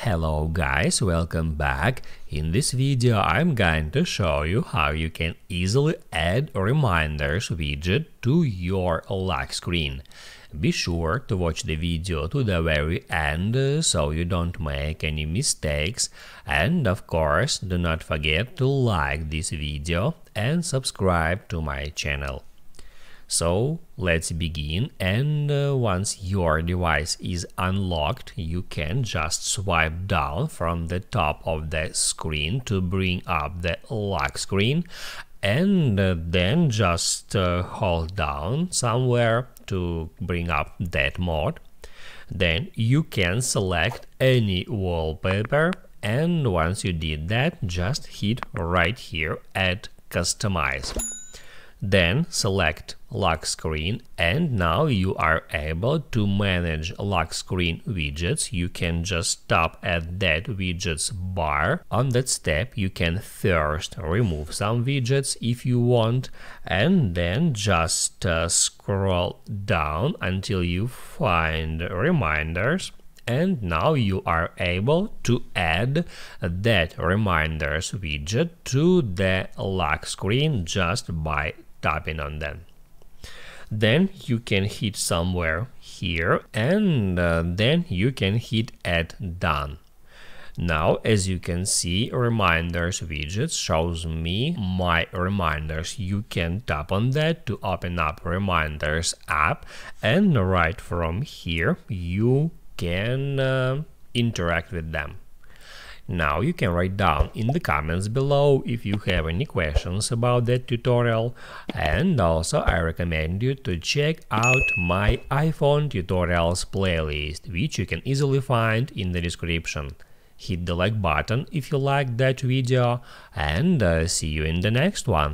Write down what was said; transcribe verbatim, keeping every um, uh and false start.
Hello guys, welcome back. In this video I'm going to show you how you can easily add Reminders widget to your lock screen. Be sure to watch the video to the very end so you don't make any mistakes, and of course do not forget to like this video and subscribe to my channel. So let's begin, and uh, once your device is unlocked, you can just swipe down from the top of the screen to bring up the lock screen, and uh, then just uh, hold down somewhere to bring up that mode. Then you can select any wallpaper, and once you did that, just hit right here at Customize. Then select lock screen, and now you are able to manage lock screen widgets. You can just tap at that widgets bar. On that step you can first remove some widgets if you want, and then just uh, scroll down until you find Reminders. And now you are able to add that Reminders widget to the lock screen just by tapping on them. Then you can hit somewhere here, and uh, then you can hit add done. Now, as you can see, Reminders widget shows me my Reminders. You can tap on that to open up Reminders app, and right from here you can uh, interact with them. Now you can write down in the comments below if you have any questions about that tutorial, and also I recommend you to check out my iPhone tutorials playlist, which you can easily find in the description. Hit the like button if you liked that video, and uh, see you in the next one.